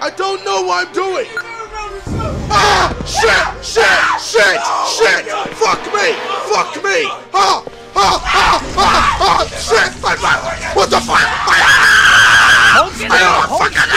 I don't know what I'm doing. Ah! Shit! Shit! Shit! Shit! Fuck me! Fuck me! Ah! Ah! Ah! Ah! Ah! Shit! What the fuck? I don't fucking know!